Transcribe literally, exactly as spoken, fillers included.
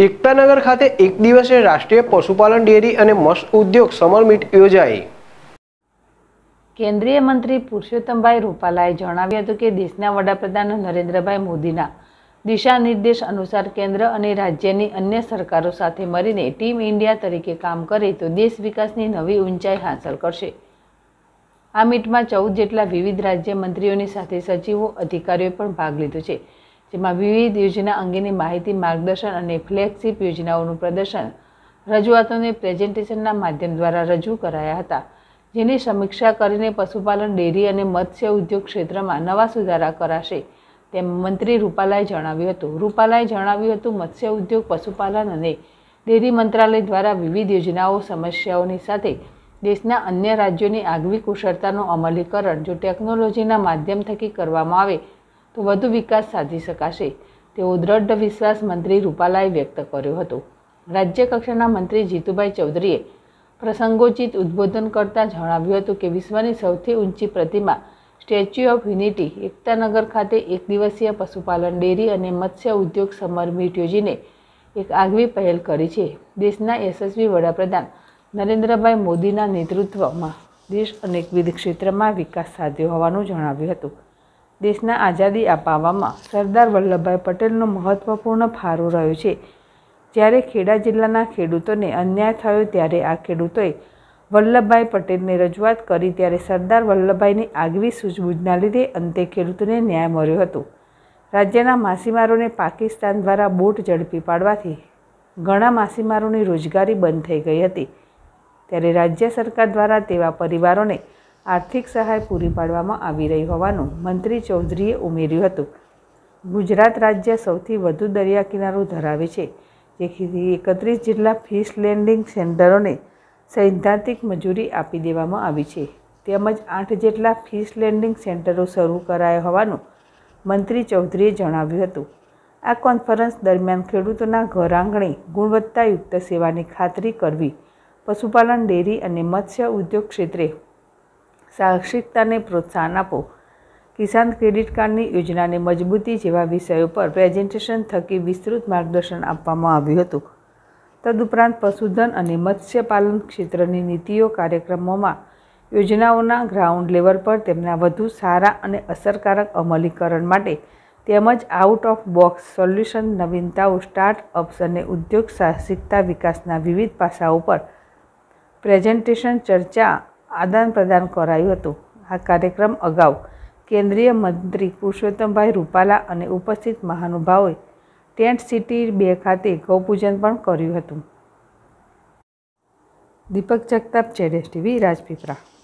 एकतानगर खाते एक दिवसीय राष्ट्रीय पशुपालन डेयरी और मत्स्य उद्योग समर मीट योजाई। केन्द्रीय मंत्री पुरुषोत्तम भाई रूपालाए जणाव्युं हतुं के देशना वडाप्रधान नरेन्द्रभाई मोदीना दिशा निर्देश अनुसार केन्द्र अने राज्यनी अन्य सरकारों साथे मळीने टीम इंडिया तरीके काम करे तो देश विकासनी नवी ऊंचाई हासिल करशे। आ मीटमां चौद जेटला विविध राज्य मंत्रीओनी साथे सचिवों अधिकारीओए पण भाग लीधो छे, जेमां विविध योजना अंगेनी माहिती मार्गदर्शन अने फ्लेगशिप योजनाओनुं प्रदर्शन रजूआतोने प्रेजेंटेशनना माध्यम द्वारा रजू कराया हता, जेनी समीक्षा करीने पशुपालन डेयरी और मत्स्य उद्योग क्षेत्र में नवा सुधारा कराशे तेम मंत्री रूपालाए जणाव्युं हतुं। रूपालाए जणाव्युं हतुं मत्स्य उद्योग पशुपालन और डेयरी मंत्रालय द्वारा विविध योजनाओं समस्याओनी साथे देशना अन्य राज्योनी आगवी कुशलतानुं अमलीकरण जो टेक्नोलॉजीना माध्यम थकी करवामां आवे तो वधु विकास साधी शकाशे तेवो दृढ़ विश्वास मंत्री रूपालाए व्यक्त कर्यो हतो। राज्य कक्षाना मंत्री जीतूभाई चौधरीए प्रसंगोचित उद्बोधन करता जणाव्युं हतुं के विश्वनी सौथी ऊंची प्रतिमा स्टेच्यू ऑफ युनिटी एकतानगर खाते एक दिवसीय पशुपालन डेयरी और मत्स्य उद्योग समर मीट योजीने एक आगवी पहल करी छे। देशना यशस्वी वडाप्रधान नरेन्द्रभाई मोदीना नेतृत्वमां देश अनेकविध क्षेत्र में विकास साध्यो होवानुं जणाव्युं हतुं। देशना आजादी अपाववामां सरदार वल्लभभाई पटेलनो महत्वपूर्ण फाळो रह्यो छे। જ્યારે ખેડા જિલ્લાના ખેડૂતોને અન્યાય થયો ત્યારે આ ખેડૂતોએ વલ્લભભાઈ પટેલને રજૂઆત કરી ત્યારે સરદાર વલ્લભભાઈની આગવી સૂઝબૂઝના લીધે અંતે ખેડૂતોને ન્યાય મળ્યો હતો। રાજ્યના માછીમારોને પાકિસ્તાન દ્વારા બોટ ઝડપી પાડવાથી ઘણા માછીમારોની રોજગારી બંધ થઈ ગઈ હતી, ત્યારે રાજ્ય સરકાર દ્વારા તેવા પરિવારોને આર્થિક સહાય પૂરી પાડવામાં આવી રહી હોવાનું મંત્રી ચૌધરીએ ઉમેર્યું હતું। ગુજરાત રાજ્ય સૌથી વધુ દરિયા કિનારો ધરાવે છે, જેથી એકત્રીસ જેટલા ફિશ લેન્ડિંગ સેન્ટરોને સૈદ્ધાંતિક મંજૂરી આપી દેવામાં આવી છે, તેમજ આઠ જેટલા ફિશ લેન્ડિંગ સેન્ટરો શરૂ કરાયા હોવાનું મંત્રી ચૌધરીએ જણાવ્યું હતું। આ કોન્ફરન્સ દરમિયાન ખેડૂતોના ઘર આંગણે ગુણવત્તાયુક્ત સેવાની ખાતરી કરવી, પશુપાલન ડેરી અને મત્સ્ય ઉદ્યોગ ક્ષેત્રે સાહસિકતાને પ્રોત્સાહન આપો, કિસાન ક્રેડિટ કાર્ડની યોજનાને મજબૂતી જેવા વિષયો પર પ્રેઝન્ટેશન થકી વિસ્તૃત માર્ગદર્શન આપવામાં આવ્યું હતું। તદુપરાંત પશુધન અને મત્સ્યપાલન ક્ષેત્રની નીતિઓ કાર્યક્રમોમાં યોજનાઓના ગ્રાઉન્ડ લેવલ પર તેમના વધુ સારા અને અસરકારક અમલીકરણ માટે તેમજ આઉટ ઓફ બોક્સ સોલ્યુશન, નવીનતાઓ, સ્ટાર્ટઅપ્સ અને ઉદ્યોગ સાહસિકતા વિકાસના વિવિધ પાસાઓ પર પ્રેઝન્ટેશન, ચર્ચા, આદાન પ્રદાન કરાયું હતું। આ કાર્યક્રમ અગાઉ केन्द्रीय मंत्री पुरुषोत्तमभाई रूपाला और उपस्थित महानुभावों टेंट सीटी बे खाते गौपूजन पण कर्युं हतुं। दीपक जगताप, ज़ेडएसटीवी, राजपीपला।